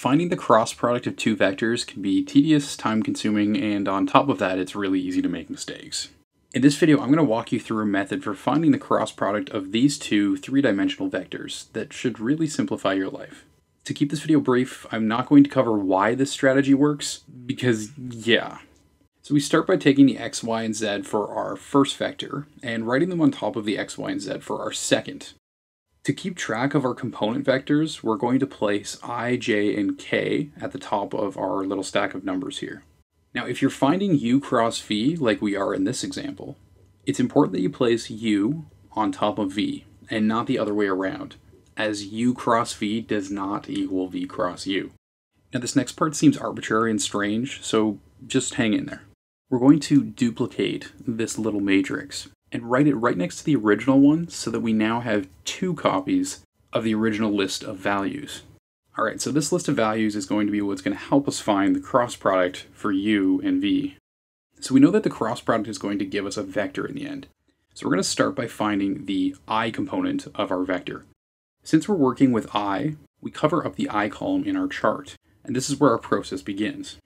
Finding the cross product of two vectors can be tedious, time-consuming, and on top of that, it's really easy to make mistakes. In this video, I'm going to walk you through a method for finding the cross product of these two three-dimensional vectors that should really simplify your life. To keep this video brief, I'm not going to cover why this strategy works, because yeah. So we start by taking the x, y, and z for our first vector, and writing them on top of the x, y, and z for our second. To keep track of our component vectors, we're going to place I, j, and k at the top of our little stack of numbers here. Now, if you're finding u cross v, like we are in this example, it's important that you place u on top of v, and not the other way around, as u cross v does not equal v cross u. Now, this next part seems arbitrary and strange, so just hang in there. We're going to duplicate this little matrix and write it right next to the original one so that we now have two copies of the original list of values. All right, so this list of values is going to be what's going to help us find the cross product for u and v. So we know that the cross product is going to give us a vector in the end. So we're going to start by finding the I component of our vector. Since we're working with I, we cover up the I column in our chart, and this is where our process begins.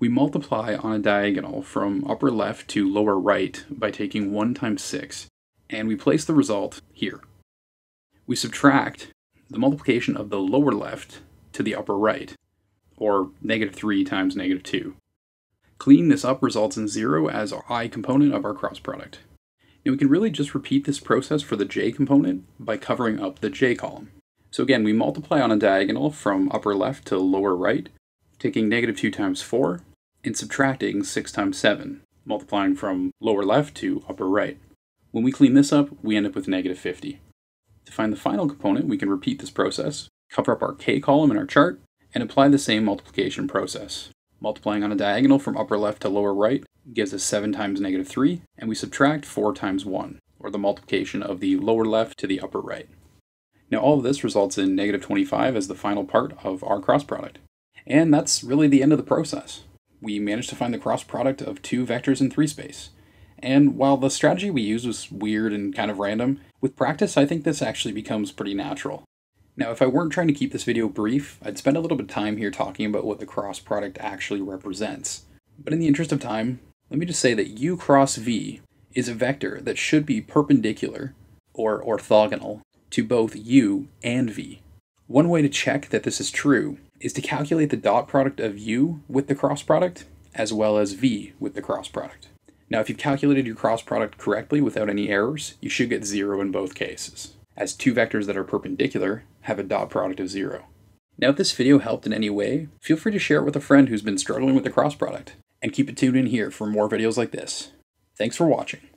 We multiply on a diagonal from upper left to lower right by taking 1 times 6, and we place the result here. We subtract the multiplication of the lower left to the upper right, or negative 3 times negative 2. Cleaning this up results in 0 as our I component of our cross product. Now we can really just repeat this process for the j component by covering up the j column. So again, we multiply on a diagonal from upper left to lower right, taking negative 2 times 4, and subtracting 6 times 7, multiplying from lower left to upper right. When we clean this up, we end up with negative 50. To find the final component, we can repeat this process, cover up our k column in our chart, and apply the same multiplication process. Multiplying on a diagonal from upper left to lower right gives us 7 times negative 3, and we subtract 4 times 1, or the multiplication of the lower left to the upper right. Now all of this results in negative 25 as the final part of our cross product. And that's really the end of the process. We managed to find the cross product of two vectors in 3-space. And while the strategy we used was weird and kind of random, with practice I think this actually becomes pretty natural. Now if I weren't trying to keep this video brief, I'd spend a little bit of time here talking about what the cross product actually represents. But in the interest of time, let me just say that u cross v is a vector that should be perpendicular, or orthogonal, to both u and v. One way to check that this is true is to calculate the dot product of u with the cross product, as well as v with the cross product. Now if you've calculated your cross product correctly without any errors, you should get 0 in both cases, as two vectors that are perpendicular have a dot product of 0. Now if this video helped in any way, feel free to share it with a friend who's been struggling with the cross product, and keep it tuned in here for more videos like this. Thanks for watching.